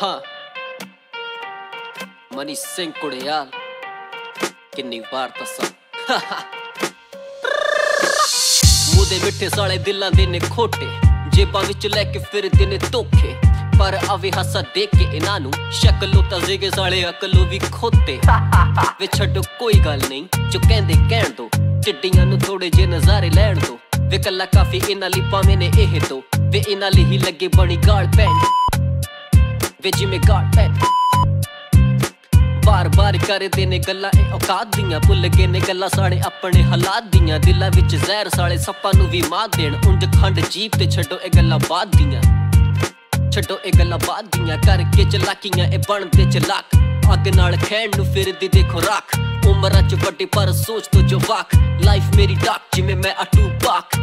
हाँ मनी सिंह घुड़ियाल किन्नी बार दसा मुदे मिठे साले दिलां दे ने खोटे जेबां विच लैके फिरदे ने धोखे पर आवे हासा दे के इन्हां नूं शकलो तजेगे साले अकलो भी खोते वे छड्डो कोई गल नहीं जो कहंदे कहण दो टिड्डियां नूं थोड़े जे नज़ारे लैण दो वे कल्ला काफी इन्हां लई पावें ने इह दो वे इन्हां लई ही लगे बनी गाल पैण वे जिवें गाल पैण बार बार करदे ने गल्लां ए औकात दियां भुल गए ने गल्लां सारे अपने हालात दियां दिलां विच जहर साले सप्पां नूं वी मार देण उंड खंड जीभ ते छड्डो ए गल्लां बाद दियां करके चलाकियां ए बनदे चलाक अग नाल खैण नूं फिरदी दे खुराक उम्रां च वड्डे पर सोच तो जवाक लाइफ मेरी डाक जिवें मैं अटू पाक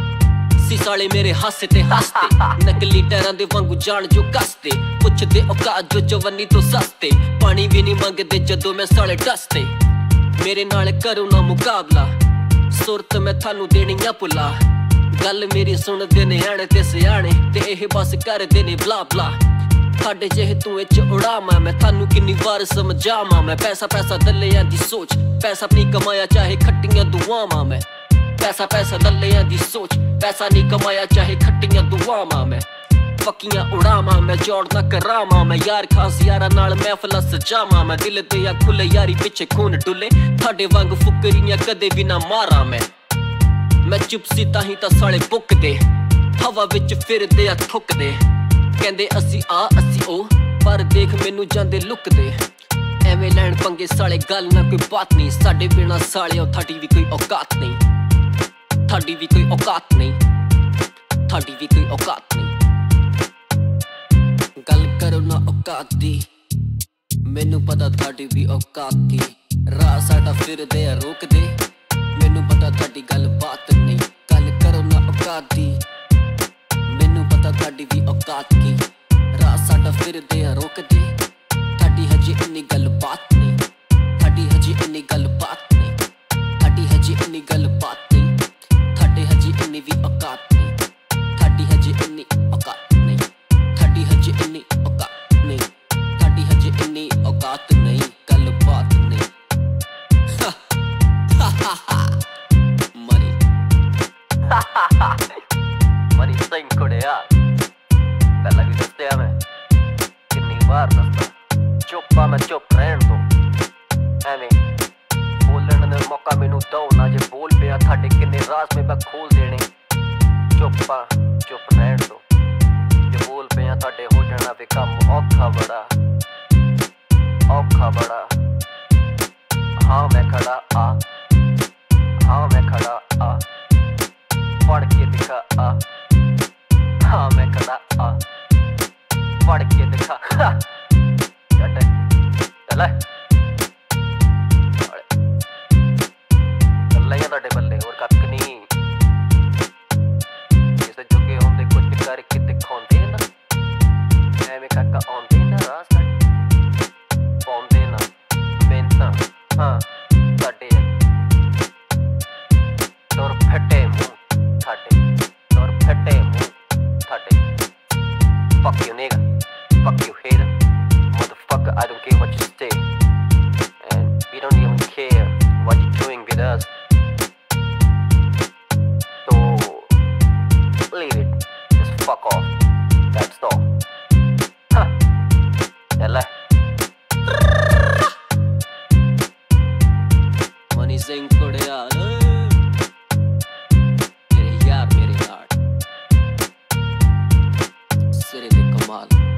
सी साले मेरे हासे ते हसते नकली टैरां दे वांगू जान जो कसते पुछदे औकात जो जवानी तो सस्ते पानी भी नहीं मंगदे जदों मैं साले डसते मेरे नाल करो ना मुकाबला सुरत मैं थानू देनी ना भुला गल मेरी सुनदे ने आणे ते सियाणे ते एह बस करदे ने बला बला साडे जेहे तूं इच उड़ावां मैं थानू किन्नी वार समझावां मैं पैसा पैसा दल्लेयां दी सोच पैसा अपनी कमाया चाहे खट्टियां दुआवां मैं पैसा पैसा दल्लेयां दी सोच पैसा नहीं कमाया चाहे खट्टियां दुआवां मैं पक्कियां उड़ावां मैं जोड़दा करावां मैं यार खास यारां नाल महफिलां सजावां मैं दिल ते आ खुले यारी पिछे खून डुले थाडे वांग फुकरियां कदे भी ना मारां मैं चुप सी ताहीं तां साले बुकदे हवा विच फिरदे आ ठुकदे कहंदे असी आ असी ओ पर देख मैनू जांदे लुकदे एवें लैण पंगे साले गल ना कोई बात नहीं साडे बिना साले थाडी भी कोई औकात नहीं थाडी भी कोई औकात नहीं थाडी भी कोई औकात नहीं गल करो ना औकात दी मैनू पता थाडी भी औकात की राह साडा फिरदे आ रोकदे मैनू पता थाडी गल बात नहीं गल करो ना औकात दी मैनू पता थाडी भी औकात की राह साडा फिरदे आ रोकदे थाडी हजे इन्नी गल बात नहीं थाडी हजे इन्नी गल बात नहीं थाडी हजे इन्नी गल बात नहीं थाडे हजे इन्नी भी औकात नहीं थाडी हजे इन्नी औकात नहीं थाडी हजे इन्नी औकात नहीं थाडी हजे इन्नी औकात नहीं गल बात नहीं मनी मनी सिंह घुड़ियाल पहला भी दस्या मैं कितनी बार दस्ता चुप आ मैं चुप रहन दो एवें बोलन दा मौका मैनू दो ना जे बोल पिया थाडे किन्ने राज में मैं खोल देने चुप आ चुप रहन दो जे बोल पिया थाडे हो जाना वे कम औखा बड़ा हाँ मैं खड़ा आ पढ़ के दिखा आ हाँ मैं खड़ा आ पढ़ के दिखा चटे चले चलिया ताडे बल्ले और कक्क नहीं इस जुगे होंदे कुछ करके दिखाउंदे ना एवें कक्का आउंदे ना राह साडे पाउंदे ना मेहनतां हाँ साडे और फटे मुंह Thate fuck you nigga fuck you hater motherfucker I don't care what you say and we don't even care what you doing with us so leave it just fuck off that's all ha yalla Mani Singh Ghurial Siri de Kamal।